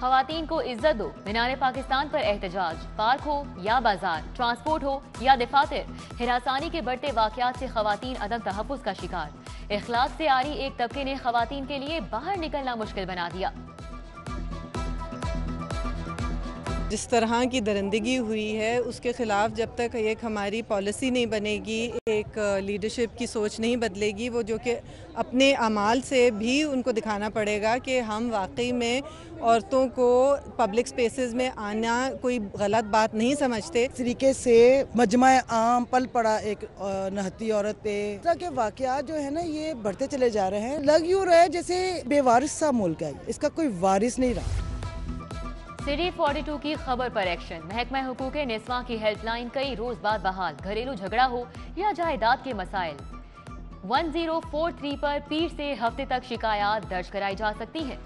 खवातीन को इज्जत दो, मीनार पाकिस्तान पर एहतजाज, पार्क हो या बाजार, ट्रांसपोर्ट हो या दफातर, हिरासानी के बढ़ते वाकयात से खवातीन अदम तहफ़्फ़ुज़ का शिकार। इखलाक से आरी एक तबके ने खवातीन के लिए बाहर निकलना मुश्किल बना दिया। जिस तरह की दरिंदगी हुई है उसके ख़िलाफ़ जब तक एक हमारी पॉलिसी नहीं बनेगी, एक लीडरशिप की सोच नहीं बदलेगी, वो जो कि अपने अमाल से भी उनको दिखाना पड़ेगा कि हम वाकई में औरतों को पब्लिक स्पेसेस में आना कोई गलत बात नहीं समझते। इस तरीके से मजमा आम पल पड़ा एक नहती औरत पे, इस तरह के वाक़यात जो है ना ये बढ़ते चले जा रहे हैं। लग यूँ रहा है जैसे बेवारिस सा मुल्क है, इसका कोई वारिस नहीं रहा। सिटी 42 की खबर पर एक्शन, महकमा हुकूके निस्वां की हेल्पलाइन कई रोज बाद बहाल, घरेलू झगड़ा हो या जायदाद के मसाइल। 1043 पर पीर से हफ्ते तक शिकायत दर्ज कराई जा सकती है।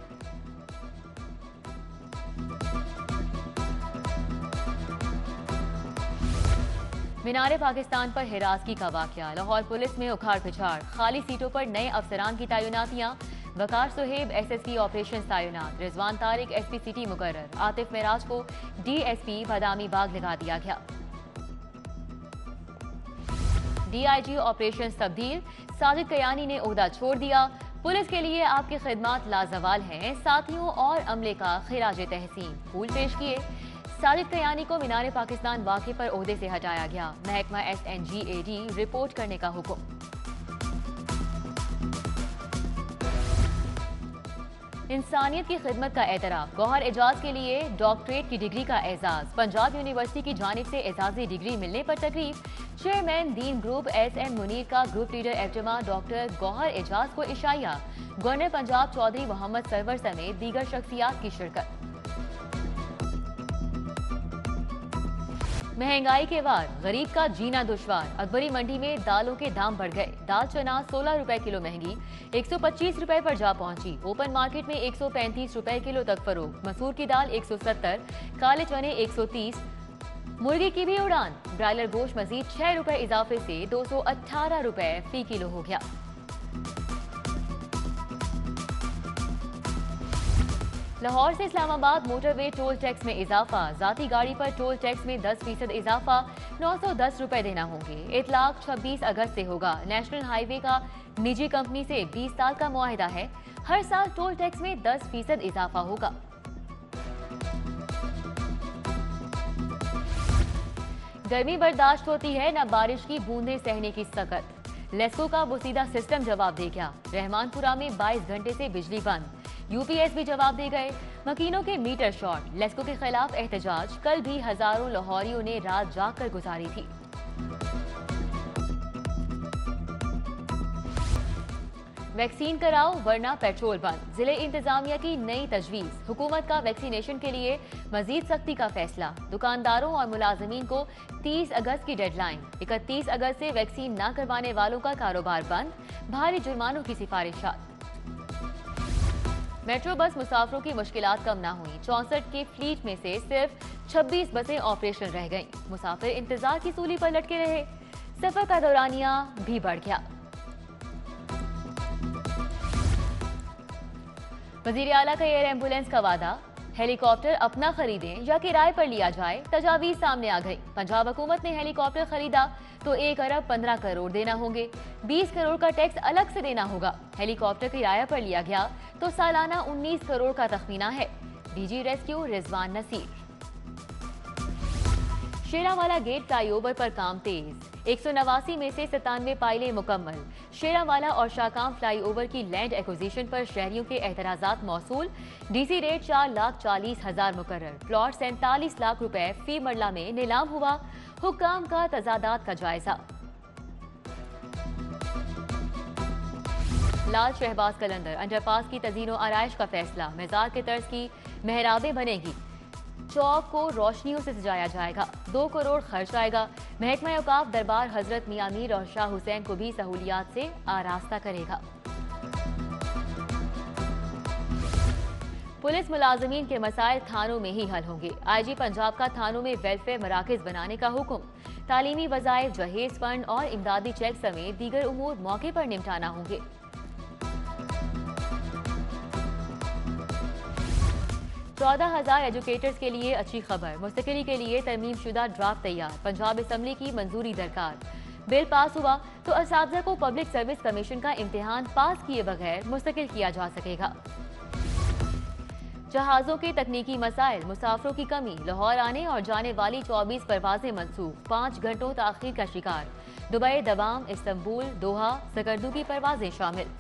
मीनार पाकिस्तान पर हिरासगी का वाकया, लाहौर पुलिस में उखाड़ पिछाड़, खाली सीटों पर नए अफसरान की तैनातियां, वकार सुहेब एसएसपी ऑपरेशन तैनात, रिजवान तारिक एसपी सिटी मुकर्रर, आतिफ मेराज को डीएसपी बादामी बाग लगा दिया गया। डीआईजी ऑपरेशन तब्दील, साजिद कयानी ने ओहदा छोड़ दिया। पुलिस के लिए आपकी खिदमात लाजवाल हैं, साथियों और अमले का खिराज तहसीन। फूल पेश किए, साजिद कयानी को मीनार पाकिस्तान वाक़े पर ओहदे से हटाया गया। महकमा SNGAD रिपोर्ट करने का हुक्म। इंसानियत की खिदमत का एतराफ़, गौहर एजाज के लिए डॉक्टरेट की डिग्री का एजाज़, पंजाब यूनिवर्सिटी की जानिब से एजाज़ी डिग्री मिलने पर तकरीब। चेयरमैन दीन ग्रुप SM मुनीर का ग्रुप लीडर एग्जमा डॉक्टर गौहर एजाज को इशाया, गवर्नर पंजाब चौधरी मोहम्मद सरवर समेत दीगर शख्सियात की शिरकत। महंगाई के वार, गरीब का जीना दुश्वार, अकबरी मंडी में दालों के दाम बढ़ गए। दाल चना 16 रुपए किलो महंगी 125 रुपए पर जा पहुंची, ओपन मार्केट में 135 रुपए किलो तक फरोख्त। मसूर की दाल 170, काले चने 130। मुर्गी की भी उड़ान, ब्रायलर गोश्त मजीद 6 रुपए इजाफे से 218 रुपए फी किलो हो गया। लाहौर से इस्लामाबाद मोटरवे टोल टैक्स में इजाफा, जाती गाड़ी पर टोल टैक्स में 10% इजाफा, 910 रुपए देना होंगे। इतलाक 26 अगस्त से होगा। नेशनल हाईवे का निजी कंपनी से 20 साल का मुआहदा है, हर साल टोल टैक्स में 10% इजाफा होगा। गर्मी बर्दाश्त होती है न बारिश की बूंदें सहने की सकत, लेस्को का बोसीदा सिस्टम जवाब दे गया। रहमानपुरा में 22 घंटे से बिजली बंद, UPS भी जवाब दे गए। मकीनों के मीटर शॉर्ट, लेस्को के खिलाफ एहतजाज, कल भी हजारों लाहौरियों ने रात जाग कर गुजारी थी। वैक्सीन कराओ वरना पेट्रोल बंद, जिले इंतजामिया की नई तजवीज, हुकूमत का वैक्सीनेशन के लिए मजीद सख्ती का फैसला। दुकानदारों और मुलाजमीन को 30 अगस्त की डेडलाइन, 31 अगस्त से वैक्सीन न करवाने वालों का कारोबार बंद, भारी जुर्मानों की सिफारिशात। मेट्रो बस मुसाफरों की मुश्किलात कम ना हुई, 64 के फ्लीट में से सिर्फ 26 बसें ऑपरेशन रह गईं, मुसाफिर इंतजार की सूली पर लटके रहे, सफर का दौरानिया भी बढ़ गया। वजीर आला का एयर एम्बुलेंस का वादा, हेलीकॉप्टर अपना खरीदें या किराए पर लिया जाए, तजावीज सामने आ गई। पंजाब हुकूमत ने हेलीकॉप्टर खरीदा तो 1 अरब 15 करोड़ देना होंगे, 20 करोड़ का टैक्स अलग से देना होगा। हेलीकॉप्टर किराया पर लिया गया तो सालाना 19 करोड़ का तखमीना है। DG rescue Rizwan Naseer. Sheranwala gate flyover पर काम तेज, 189 में से 97 पायलें मुकम्मल। शेरावाला और शाहकाम फ्लाईओवर की लैंड एक्विजिशन पर शहरियों के एतराजात मौसूल, DC रेट 4,40,000 मुकर्रर, प्लॉट 47 लाख रुपए फी मरला में नीलाम हुआ। हुक्काम का तजादात का जायजा। लाल शहबाज कलंदर अंडरपास की तज़ीनो आराइश का फैसला, मज़ार के तर्ज की मेहराबें बनेगी, चौक को रोशनियों से सजाया जाएगा, 2 करोड़ खर्च आएगा। महकमा औकाफ दरबार हजरत मियां मीर और शाह हुसैन को भी सहूलियात से आरास्ता करेगा। पुलिस मुलाजमीन के मसाइल थानों में ही हल होंगे, IG पंजाब का थानों में वेलफेयर मराकज बनाने का हुक्म। तालीमी वज़ाइफ, जहेज फंड और इमदादी चेक समेत दीगर उमूर मौके पर निपटाना होंगे। 14,000 एजुकेटर्स के लिए अच्छी खबर, मुस्तकिली के लिए तरमीम शुदा ड्राफ्ट तैयार, पंजाब असम्बली की मंजूरी दरकार। बिल पास हुआ तो असातिज़ा को पब्लिक सर्विस कमीशन का इम्तिहान पास किए बगैर मुस्तकिल किया जा सकेगा। जहाज़ों के तकनीकी मसाइल, मुसाफरों की कमी, लाहौर आने और जाने वाली 24 परवाजें मनसूख, 5 घंटों ताखीर का शिकार। दुबई, दमाम, इस्तंबुल, दोहा, सकरदू की परवाजें शामिल।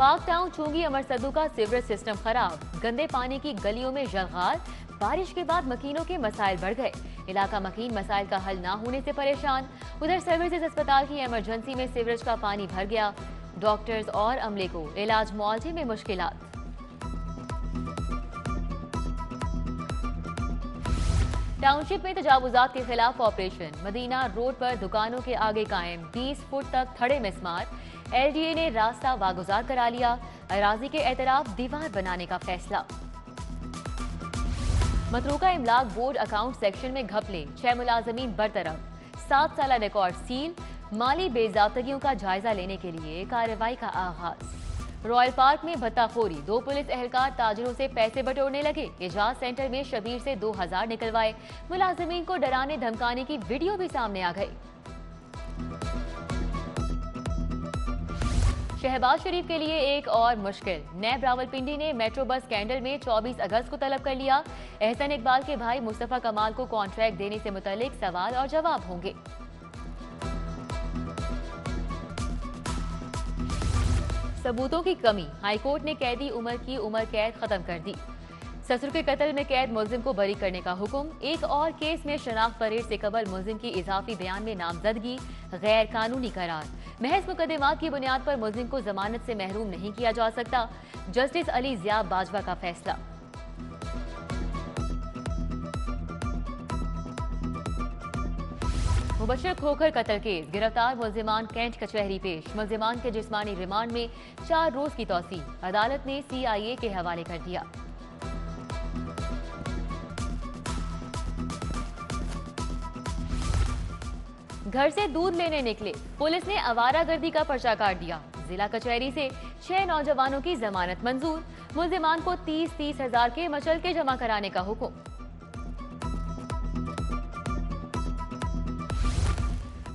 पाक टाउन, चूंगी, अमरसदू का सीवरेज सिस्टम खराब, गंदे पानी की गलियों में जलगार। बारिश के बाद मकीनों के मसाइल बढ़ गए, इलाका मकीन मसाइल का हल ना होने से परेशान। उधर सर्विसेज अस्पताल की इमरजेंसी में सीवरेज का पानी भर गया, डॉक्टर्स और अमले को इलाज मुआवजे में मुश्किलात। टाउनशिप में तजावुजात के खिलाफ ऑपरेशन, मदीना रोड पर दुकानों के आगे कायम 20 फुट तक थड़े मिसमार, एलडीए ने रास्ता वागुजार करा लिया, अराजी के एतराफ दीवार बनाने का फैसला। मतरूका इमलाक बोर्ड अकाउंट सेक्शन में घपले, 6 मुलाजमीन बरतरफ, 7 साला रिकॉर्ड सील, माली बेजाबतगियों का जायजा लेने के लिए कार्रवाई का आगाज। रॉयल पार्क में भत्ताखोरी, 2 पुलिस एहलकार ताजरों से पैसे बटोरने लगे, इजाज सेंटर में शबीर से 2000 निकलवाए, मुलाजमीन को डराने धमकाने की वीडियो भी सामने आ गई। शहबाज शरीफ के लिए एक और मुश्किल, नैब रावलपिंडी ने मेट्रो बस स्कैंडल में 24 अगस्त को तलब कर लिया, एहसन इकबाल के भाई मुस्तफा कमाल को कॉन्ट्रैक्ट देने से मुतालिक सवाल और जवाब होंगे। सबूतों की कमी, हाई कोर्ट ने कैदी उमर की उम्र कैद खत्म कर दी, ससुर के कत्ल में कैद मुलजिम को बरी करने का हुक्म। एक और केस में शनाख्त परेड से कबल मुलजिम की इजाफी बयान में नामजदगी, गैर कानूनी करार, महज मुकदमात की बुनियाद पर मुलजिम को जमानत से महरूम नहीं किया जा सकता, जस्टिस अली जिया बाजवा का फैसला। बशर खोखर कत्ल केस, गिरफ्तार मुलजिमान कैंट कचहरी पेश, मुलजिमान के जिस्मानी रिमांड में 4 रोज की तौसी, अदालत ने CIA के हवाले कर दिया। घर से दूध लेने निकले, पुलिस ने आवारागर्दी का पर्चा काट दिया, जिला कचहरी से 6 नौजवानों की जमानत मंजूर, मुलजिमान को 30,000 के मचलके जमा कराने का हुक्म।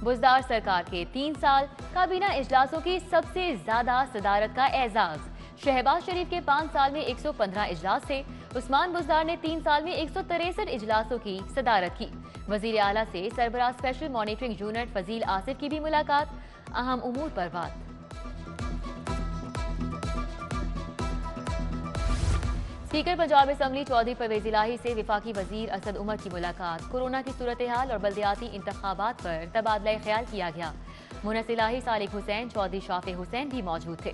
बुजदार सरकार के 3 साल, काबीना इजलासों की सबसे ज्यादा सदारत का एजाज, शहबाज शरीफ के 5 साल में 115 इजलास थे, उस्मान बुजदार ने 3 साल में 163 इजलासों की सदारत की। वजीर आला से सरबराह special monitoring unit Fazil Asif की भी मुलाकात, अहम उमूर पर बात। स्पीकर पंजाब असम्बली चौधरी परवेज इलाही से विफाकी वजीर असद उमर की मुलाकात, कोरोना की सूरत हाल और बल्दियाती इंतखाबात पर तबादला ख्याल किया गया, मुनस इलाही, सालिक हुसैन, चौधरी शाफे हुसैन भी मौजूद थे।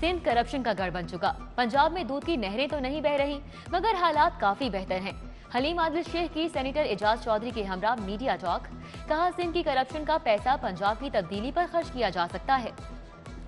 सिंध करप्शन का गढ़ बन चुका, पंजाब में दूध की नहरें तो नहीं बह रही मगर हालात काफी बेहतर हैं, हलीम आदिल शेख की सेनेटर एजाज चौधरी के हमरा मीडिया टॉक, कहा सिंध की करप्शन का पैसा पंजाब की तब्दीली पर खर्च किया जा सकता है। है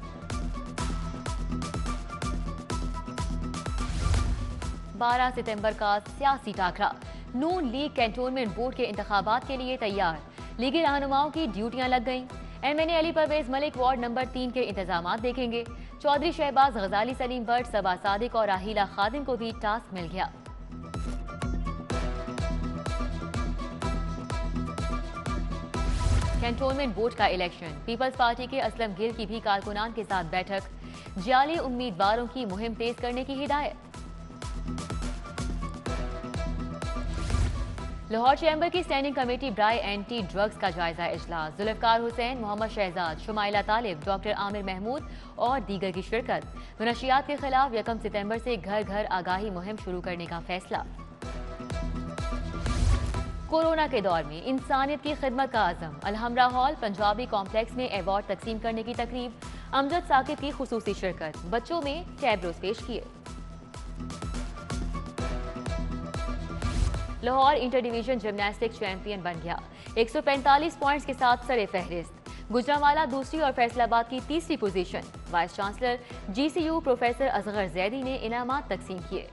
12 सितंबर का सियासी टाकरा, नून लीग कैंटोनमेंट बोर्ड के इंतखाबात के लिए तैयार, लीगी रहनुमाओं की ड्यूटियां लग गईं, MNA Ali Parvez Malik ward number 3 के इंतजाम देखेंगे, चौधरी शहबाज, गजाली सलीम भट्ट, सबा सादिक और राहीला खादिम को भी टास्क मिल गया। कैंटोनमेंट बोर्ड का इलेक्शन, पीपल्स पार्टी के असलम गिल की भी कारकुनान के साथ बैठक, जियाली उम्मीदवारों की मुहिम तेज करने की हिदायत। लाहौर चैम्बर की स्टैंडिंग कमेटी ब्राई एंटी ड्रग्स का जायजा इजलास, जुल्फकार हुसैन, मोहम्मद शहजाद, शुमाइला तालिब, डॉक्टर आमिर महमूद और दीगर की शिरकत, नशियात के खिलाफ 1 सितंबर से घर घर आगाही मुहिम शुरू करने का फैसला। कोरोना के दौर में इंसानियत की खिदमत का आजम, अलहमरा हॉल पंजाबी कॉम्प्लेक्स में अवार्ड तकसीम करने की तकरीब, अमजद साकिब की खुसूसी शिरकत, बच्चों में टैबलोज पेश किए। Lahore inter division gymnastic champion बन गया, 145 पॉइंट्स के साथ सरे फहरिस्त, गुजरांवाला दूसरी और फैसलाबाद की तीसरी position. Vice chancellor GCU professor Asghar Zaidi ने इनामात तकसीम किए।